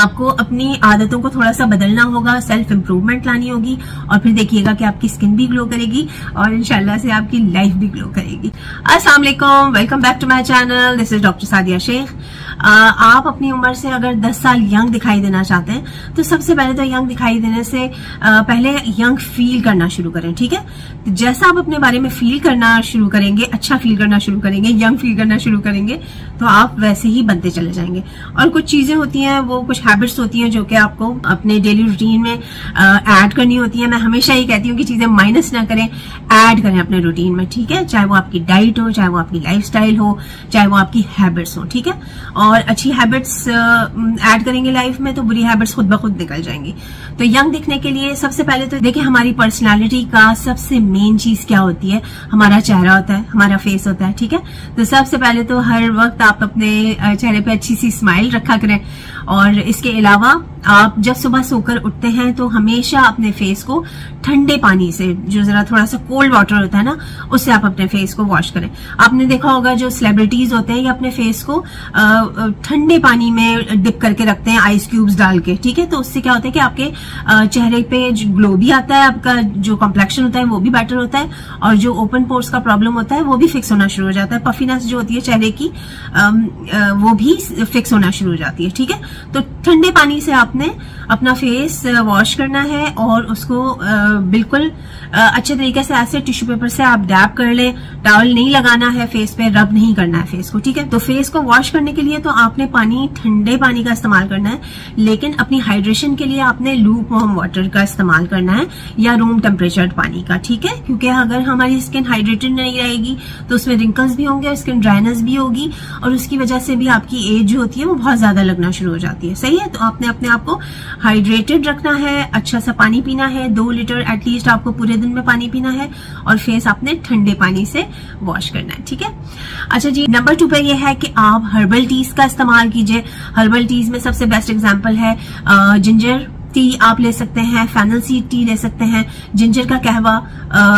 आपको अपनी आदतों को थोड़ा सा बदलना होगा, सेल्फ इम्प्रूवमेंट लानी होगी और फिर देखिएगा कि आपकी स्किन भी ग्लो करेगी और इंशाल्लाह से आपकी लाइफ भी ग्लो करेगी। अस्सलाम वालेकुम, welcome back to my channel, this is doctor Sadia Shaikh. आप अपनी उम्र से अगर 10 साल यंग दिखाई देना चाहते हैं तो सबसे पहले तो यंग दिखाई देने से पहले यंग फील करना शुरू करें, ठीक है। तो जैसा आप अपने बारे में फील करना शुरू करेंगे, अच्छा फील करना शुरू करेंगे, यंग फील करना शुरू करेंगे, तो आप वैसे ही बनते चले जाएंगे। और कुछ चीजें होती हैं, वो कुछ हैबिट्स होती हैं जो कि आपको अपने डेली रूटीन में ऐड करनी होती है। मैं हमेशा ये कहती हूँ कि चीजें माइनस ना करें, ऐड करें अपने रूटीन में, ठीक है। चाहे वो आपकी डाइट हो, चाहे वो आपकी लाइफस्टाइल हो, चाहे वो आपकी हैबिट्स हो, ठीक है। और अच्छी हैबिट्स ऐड करेंगे लाइफ में तो बुरी हैबिट्स खुद ब खुद निकल जाएंगी। तो यंग दिखने के लिए सबसे पहले तो देखिए, हमारी पर्सनालिटी का सबसे मेन चीज क्या होती है, हमारा चेहरा होता है, हमारा फेस होता है, ठीक है। तो सबसे पहले तो हर वक्त आप अपने चेहरे पे अच्छी सी स्माइल रखा करें। और इसके अलावा आप जब सुबह सोकर उठते हैं तो हमेशा अपने फेस को ठंडे पानी से, जो जरा थोड़ा सा कोल्ड वाटर होता है ना, उससे आप अपने फेस को वॉश करें। आपने देखा होगा जो सेलिब्रिटीज होते हैं ये अपने फेस को ठंडे पानी में डिप करके रखते हैं, आइस क्यूब्स डाल के, ठीक है। तो उससे क्या होता है कि आपके चेहरे पे ग्लो भी आता है, आपका जो कॉम्प्लेक्शन होता है वो भी बेटर होता है और जो ओपन पोर्स का प्रॉब्लम होता है वो भी फिक्स होना शुरू हो जाता है। पफीनेस जो होती है चेहरे की वो भी फिक्स होना शुरू हो जाती है, ठीक है। तो ठंडे पानी से आपने अपना फेस वॉश करना है और उसको बिल्कुल अच्छे तरीके से ऐसे टिश्यू पेपर से आप डैप कर लें, टॉवल नहीं लगाना है फेस पे, रब नहीं करना है फेस को, ठीक है। तो फेस को वॉश करने के लिए तो आपने पानी, ठंडे पानी का इस्तेमाल करना है, लेकिन अपनी हाइड्रेशन के लिए आपने लूप वार्म वाटर का इस्तेमाल करना है या रूम टेम्परेचर पानी का, ठीक है। क्योंकि अगर हमारी स्किन हाइड्रेटेड नहीं रहेगी तो उसमें रिंकल्स भी होंगे, स्किन ड्राइनेस भी होगी और उसकी वजह से भी आपकी एज जो होती है वो बहुत ज्यादा लगना शुरू हो जाती है, सही है। तो आपने अपने आप को हाइड्रेटेड रखना है, अच्छा सा पानी पीना है, 2 लीटर एटलीस्ट आपको पूरे दिन में पानी पीना है और फेस आपने ठंडे पानी से वॉश करना है, ठीक है। अच्छा जी, नंबर 2 पे ये है कि आप हर्बल टीज का इस्तेमाल कीजिए। हर्बल टीज में सबसे बेस्ट एग्जाम्पल है जिंजर टी आप ले सकते हैं, फैनल सीड टी ले सकते हैं, जिंजर का कहवा,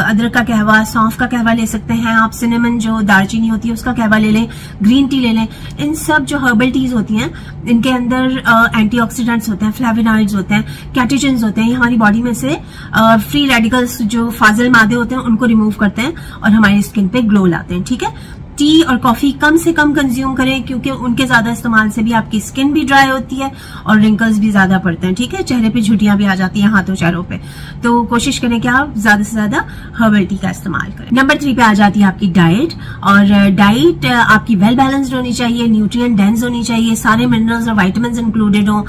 अदरक का कहवा, सौंफ का कहवा ले सकते हैं आप, सिनेमन जो दालचीनी होती है उसका कहवा ले लें, ग्रीन टी ले लें। इन सब जो हर्बल टीज होती हैं इनके अंदर एंटीऑक्सीडेंट्स होते हैं, फ्लेविनॉइड्स होते हैं, कैटेचन्स होते हैं। ये हमारी बॉडी में से फ्री रेडिकल्स जो फाजिल मादे होते हैं उनको रिमूव करते हैं और हमारी स्किन पे ग्लो लाते हैं, ठीक है। टी और कॉफी कम से कम कंज्यूम करें क्योंकि उनके ज्यादा इस्तेमाल से भी आपकी स्किन भी ड्राई होती है और रिंकल्स भी ज्यादा पड़ते हैं, ठीक है। चेहरे पे झुर्रियां भी आ जाती हैं, हाथों चेहरों पे। तो कोशिश करें कि आप ज्यादा से ज्यादा हर्बल टी का इस्तेमाल करें। नंबर 3 पे आ जाती है आपकी डाइट। और डाइट आपकी वेल बैलेंस्ड होनी चाहिए, न्यूट्रिएंट डेंस होनी चाहिए, सारे मिनरल्स और विटामिन इंक्लूडेड हो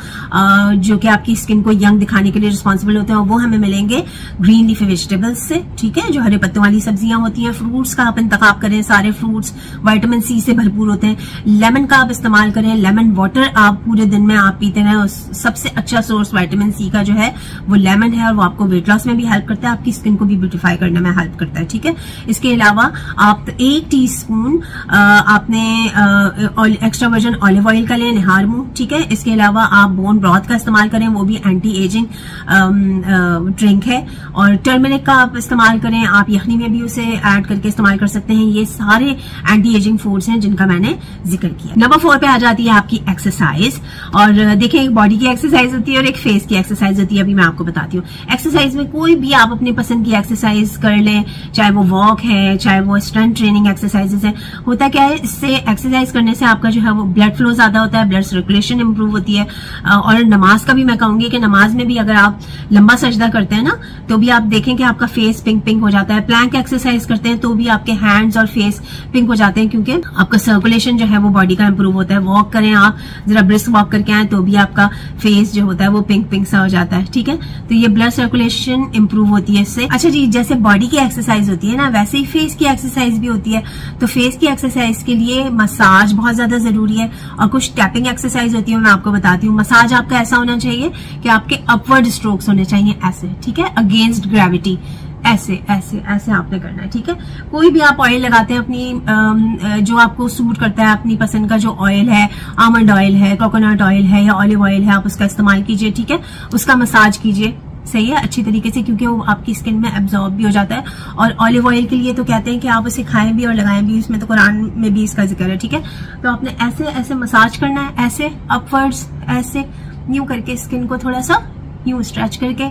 जो कि आपकी स्किन को यंग दिखाने के लिए रिस्पॉन्सिबल होते हैं। वो हमें मिलेंगे ग्रीन लीफी वेजिटेबल्स से, ठीक है, जो हरे पत्तों वाली सब्जियां होती हैं। फ्रूट्स का आप इंतखाब करें, सारे फ्रूट्स विटामिन सी से भरपूर होते हैं। लेमन का आप इस्तेमाल करें, लेमन वाटर आप पूरे दिन में आप पीते रहें। सबसे अच्छा सोर्स विटामिन सी का जो है वो लेमन है और वो आपको वेट लॉस में भी हेल्प करता है, आपकी स्किन को भी ब्यूटीफाई करने में हेल्प करता है, ठीक है। इसके अलावा आप 1 टीस्पून आपने एक्स्ट्रा वर्जिन ऑलिव ऑयल का लें, निहार मुंह, ठीक है। इसके अलावा आप बोन ब्रॉथ का इस्तेमाल करें, वो भी एंटी एजिंग ड्रिंक है। और टर्मरिक का आप इस्तेमाल करें, आप यखनी में भी उसे ऐड करके इस्तेमाल कर सकते हैं। ये सारे एंटी एजिंग फूड्स हैं जिनका मैंने जिक्र किया। नंबर 4 पे आ जाती है आपकी एक्सरसाइज। और देखिए, एक बॉडी की एक्सरसाइज होती है और एक फेस की एक्सरसाइज होती है, अभी मैं आपको बताती हूँ। एक्सरसाइज में कोई भी आप अपने पसंद की एक्सरसाइज कर लें, चाहे वो वॉक है, चाहे वो स्ट्रेंथ ट्रेनिंग एक्सरसाइजेज है। होता क्या है, इससे एक्सरसाइज करने से आपका जो है वो ब्लड फ्लो ज्यादा होता है, ब्लड सर्कुलेशन इंप्रूव होती है। और नमाज का भी मैं कहूंगी कि नमाज में भी अगर आप लंबा सजदा करते हैं ना तो भी आप देखें कि आपका फेस पिंक पिंक हो जाता है। प्लैंक एक्सरसाइज करते हैं तो भी आपके हैंड्स और फेस पिंक जाते हैं क्योंकि आपका सर्कुलेशन जो है वो बॉडी का इंप्रूव होता है। वॉक करें आप, जरा ब्रिस्क वॉक करके आए तो भी आपका फेस जो होता है वो पिंक पिंक सा हो जाता है, ठीक है। तो ये ब्लड सर्कुलेशन इंप्रूव होती है इससे। अच्छा जी, जैसे बॉडी की एक्सरसाइज होती है ना वैसे ही फेस की एक्सरसाइज भी होती है। तो फेस की एक्सरसाइज के लिए मसाज बहुत ज्यादा जरूरी है और कुछ टैपिंग एक्सरसाइज होती है, मैं आपको बताती हूँ। मसाज आपका ऐसा होना चाहिए कि आपके अपवर्ड स्ट्रोक्स होने चाहिए ऐसे, ठीक है, अगेंस्ट ग्रेविटी, ऐसे ऐसे ऐसे आपने करना है, ठीक है। कोई भी आप ऑयल लगाते हैं अपनी जो आपको सूट करता है, अपनी पसंद का जो ऑयल है, आमंड ऑयल है, कोकोनट ऑयल है या ऑलिव ऑयल है, आप उसका इस्तेमाल कीजिए, ठीक है। उसका मसाज कीजिए, सही है, अच्छी तरीके से, क्योंकि वो आपकी स्किन में एब्जॉर्ब भी हो जाता है। और ऑलिव ऑयल के लिए तो कहते हैं कि आप उसे खाएं भी और लगाएं भी, उसमें तो कुरान में भी इसका जिक्र है, ठीक है। तो आपने ऐसे ऐसे मसाज करना है, ऐसे अपवर्ड्स, ऐसे यूं करके स्किन को थोड़ा सा यूं स्ट्रेच करके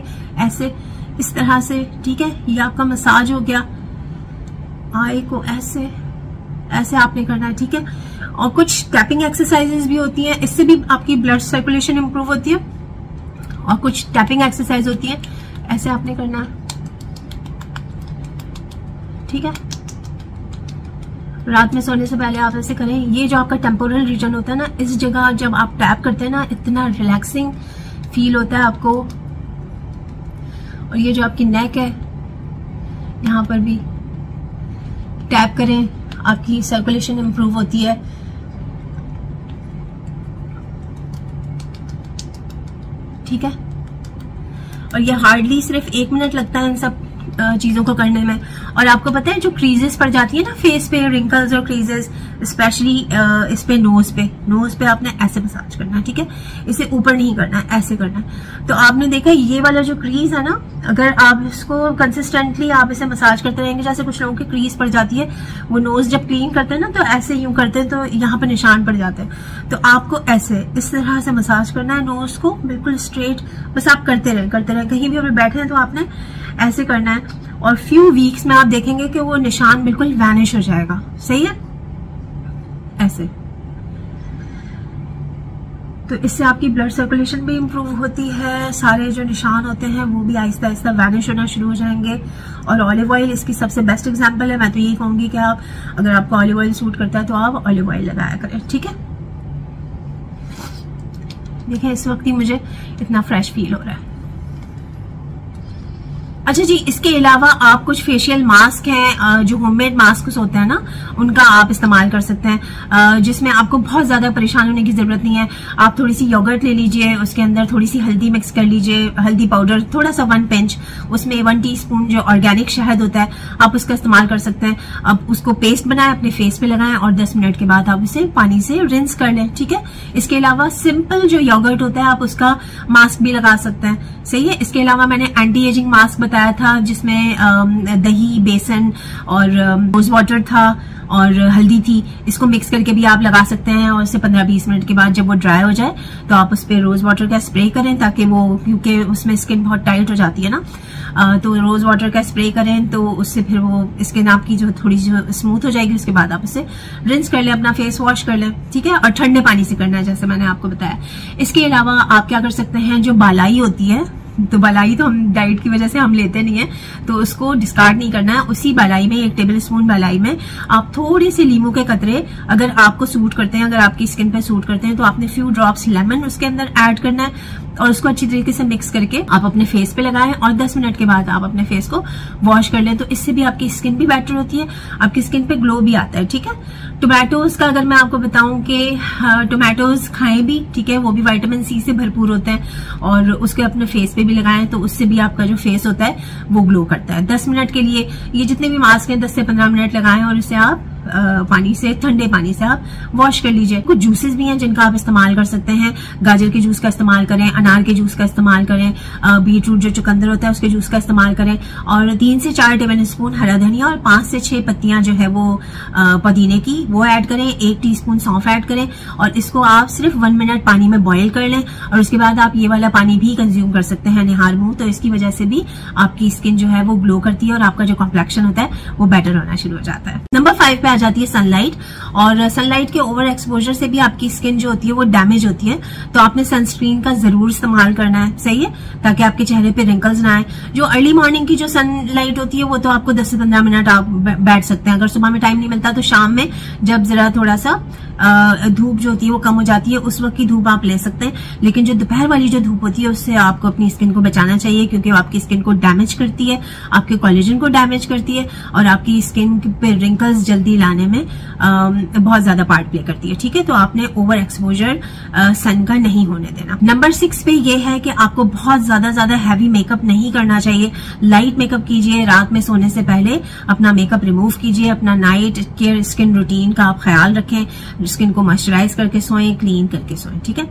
ऐसे इस तरह से, ठीक है। ये आपका मसाज हो गया, आई को ऐसे ऐसे आपने करना है, ठीक है। और कुछ टैपिंग एक्सरसाइजेस भी होती हैं, इससे भी आपकी ब्लड सर्कुलेशन इंप्रूव होती है। और कुछ टैपिंग एक्सरसाइज होती है, ऐसे आपने करना है, ठीक है। रात में सोने से पहले आप ऐसे करें। ये जो आपका टेम्पोरल रीजन होता है ना, इस जगह जब आप टैप करते हैं ना, इतना रिलैक्सिंग फील होता है आपको। और ये जो आपकी नेक है, यहाँ पर भी टैप करें, आपकी सर्कुलेशन इंप्रूव होती है। ठीक है। और ये हार्डली सिर्फ 1 मिनट लगता है इन सब चीजों को करने में। और आपको पता है जो क्रीजेस पड़ जाती है ना फेस पे, रिंकल्स और क्रीजेस, स्पेशली इस पे नोज पे आपने ऐसे मसाज करना है, ठीक है। इसे ऊपर नहीं करना है, ऐसे करना है। तो आपने देखा ये वाला जो क्रीज है ना, अगर आप इसको कंसिस्टेंटली आप इसे मसाज करते रहेंगे, जैसे कुछ लोगों की क्रीज पड़ जाती है, वो नोज जब क्लीन करते हैं ना, तो ऐसे यूं करते हैं तो यहाँ पर निशान पड़ जाते हैं। तो आपको ऐसे इस तरह से मसाज करना है नोज को, बिल्कुल स्ट्रेट। बस आप करते रहें, कहीं भी अगर बैठे हैं तो आपने ऐसे करना है। और फ्यू वीक्स में आप देखेंगे कि वो निशान बिल्कुल वैनिश हो जाएगा। सही है। ऐसे तो इससे आपकी ब्लड सर्कुलेशन भी इम्प्रूव होती है, सारे जो निशान होते हैं वो भी आहिस्ता आहिस्ता वैनिश होना शुरू हो जाएंगे। और ऑलिव ऑयल इसकी सबसे बेस्ट एग्जांपल है। मैं तो यही कहूंगी कि आप, अगर आपको ऑलिव ऑयल सूट करता है तो आप ऑलिव ऑयल लगाया करें, ठीक है। देखिए इस वक्त ही मुझे इतना फ्रेश फील हो रहा है। अच्छा जी, इसके अलावा आप कुछ फेशियल मास्क हैं, जो होममेड मास्क होते हैं ना, उनका आप इस्तेमाल कर सकते हैं, जिसमें आपको बहुत ज्यादा परेशान होने की जरूरत नहीं है। आप थोड़ी सी योगर्ट ले लीजिए, उसके अंदर थोड़ी सी हल्दी मिक्स कर लीजिए, हल्दी पाउडर थोड़ा सा 1 पिंच, उसमें 1 टीस्पून जो ऑर्गेनिक शहद होता है, आप उसका इस्तेमाल कर सकते हैं। आप उसको पेस्ट बनाएं, अपने फेस पे लगाएं और 10 मिनट के बाद आप उसे पानी से रिंस कर लें, ठीक है। इसके अलावा सिंपल जो योगर्ट होता है, आप उसका मास्क भी लगा सकते हैं। सही है। इसके अलावा मैंने एंटी एजिंग मास्क बताया था, जिसमें दही, बेसन और रोज वाटर था और हल्दी थी, इसको मिक्स करके भी आप लगा सकते हैं। और उसे 15-20 मिनट के बाद जब वो ड्राई हो जाए तो आप उस पर रोज वाटर का स्प्रे करें, ताकि वो, क्योंकि उसमें स्किन बहुत टाइट हो जाती है ना, तो रोज वाटर का स्प्रे करें, तो उससे फिर वो स्किन आपकी जो थोड़ी जो स्मूथ हो जाएगी। उसके बाद आप उसे रिंस कर लें, अपना फेस वॉश कर लें, ठीक है। और ठंडे पानी से करना है, जैसे मैंने आपको बताया। इसके अलावा आप क्या कर सकते हैं, जो बालाई होती है, तो बालाई तो हम डाइट की वजह से हम लेते नहीं है, तो उसको डिस्कार्ड नहीं करना है। उसी बालाई में 1 टेबलस्पून बालाई में आप थोड़े से नींबू के कतरे, अगर आपको सूट करते हैं, अगर आपकी स्किन पे सूट करते हैं, तो आपने फ्यू ड्रॉप्स लेमन उसके अंदर ऐड करना है और उसको अच्छी तरीके से मिक्स करके आप अपने फेस पे लगाएं और 10 मिनट के बाद आप अपने फेस को वॉश कर लें। तो इससे भी आपकी स्किन भी बेटर होती है, आपकी स्किन पे ग्लो भी आता है, ठीक है। टोमेटोज का अगर मैं आपको बताऊं कि टोमेटोज खाएं भी, ठीक है, वो भी विटामिन सी से भरपूर होते हैं, और उसके अपने फेस पे भी लगाएं तो उससे भी आपका जो फेस होता है वो ग्लो करता है। 10 मिनट के लिए ये जितने भी मास्क हैं 10 से 15 मिनट लगाएं और उसे आप पानी से, ठंडे पानी से आप वॉश कर लीजिए। कुछ जूसेस भी हैं जिनका आप इस्तेमाल कर सकते हैं। गाजर के जूस का इस्तेमाल करें, अनार के जूस का इस्तेमाल करें, बीटरूट जो चुकंदर होता है उसके जूस का इस्तेमाल करें, और 3 से 4 टेबल स्पून हरा धनिया और 5 से 6 पत्तियां जो है वो पुदीने की, वो ऐड करें, 1 टीस्पून सौंफ ऐड करें, और इसको आप सिर्फ 1 मिनट पानी में बॉयल कर लें। और उसके बाद आप ये वाला पानी भी कंज्यूम कर सकते हैं निहार मुंह, तो इसकी वजह से भी आपकी स्किन जो है वो ग्लो करती है और आपका जो कॉम्प्लेक्शन होता है वो बेटर होना शुरू हो जाता है। नंबर 5 पे आ जाती है सनलाइट। और सनलाइट के ओवर एक्सपोजर से भी आपकी स्किन जो होती है वो डैमेज होती है, तो आपने सनस्क्रीन का जरूर इस्तेमाल करना है। सही है, ताकि आपके चेहरे पे रिंकल्स ना आए। जो अर्ली मॉर्निंग की जो सनलाइट होती है वो तो आपको 10 से 15 मिनट आप बैठ सकते हैं। अगर सुबह में टाइम नहीं मिलता तो शाम में, जब जरा थोड़ा सा धूप जो होती है वो कम हो जाती है, उस वक्त की धूप आप ले सकते हैं। लेकिन जो दोपहर वाली जो धूप होती है उससे आपको अपनी स्किन को बचाना चाहिए, क्योंकि आपकी स्किन को डैमेज करती है, आपके कोलेजन को डैमेज करती है, और आपकी स्किन पे रिंकल्स जल्दी लाने में बहुत ज्यादा पार्ट प्ले करती है, ठीक है। तो आपने ओवर एक्सपोजर सन का नहीं होने देना। नंबर 6 पे ये है कि आपको बहुत ज्यादा हैवी मेकअप नहीं करना चाहिए। लाइट मेकअप कीजिए, रात में सोने से पहले अपना मेकअप रिमूव कीजिए। अपना नाइट केयर स्किन रूटीन का आप ख्याल रखें, स्किन को मॉइस्चराइज करके सोएं, क्लीन करके सोएं, ठीक है।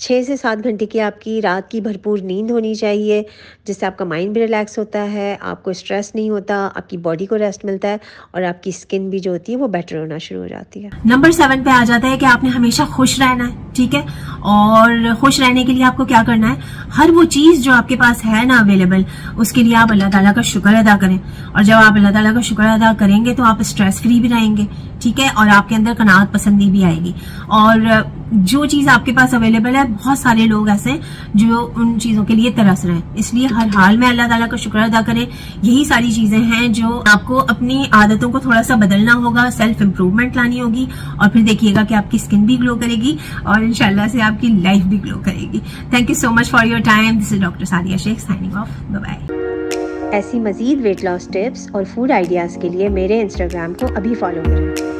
6 से 7 घंटे की आपकी रात की भरपूर नींद होनी चाहिए, जिससे आपका माइंड भी रिलैक्स होता है, आपको स्ट्रेस नहीं होता, आपकी बॉडी को रेस्ट मिलता है और आपकी स्किन भी जो होती है वो बेटर होना शुरू हो जाती है। नंबर 7 पे आ जाता है कि आपने हमेशा खुश रहना है, ठीक है। और खुश रहने के लिए आपको क्या करना है, हर वो चीज जो आपके पास है ना अवेलेबल, उसके लिए आप अल्लाह ताला का शुक्र अदा करें। और जब आप अल्लाह ताला का शुक्र अदा करेंगे तो आप स्ट्रेस फ्री भी रहेंगे, ठीक है, और आपके अंदर कनात पसंदी भी आएगी। और जो चीज आपके पास अवेलेबल है, बहुत सारे लोग ऐसे जो उन चीजों के लिए तरस रहे हैं, इसलिए हर हाल में अल्लाह ताला का शुक्र अदा करें। यही सारी चीजें हैं जो आपको अपनी आदतों को थोड़ा सा बदलना होगा, सेल्फ इम्प्रूवमेंट लानी होगी, और फिर देखिएगा कि आपकी स्किन भी ग्लो करेगी और इंशाल्लाह से आपकी लाइफ भी ग्लो करेगी। Thank you so much for your time. This is doctor Sadia Shaikh signing off, bye bye. ऐसी मजीद वेट लॉस टिप्स और फूड आइडियाज के लिए मेरे इंस्टाग्राम को अभी फॉलो करें।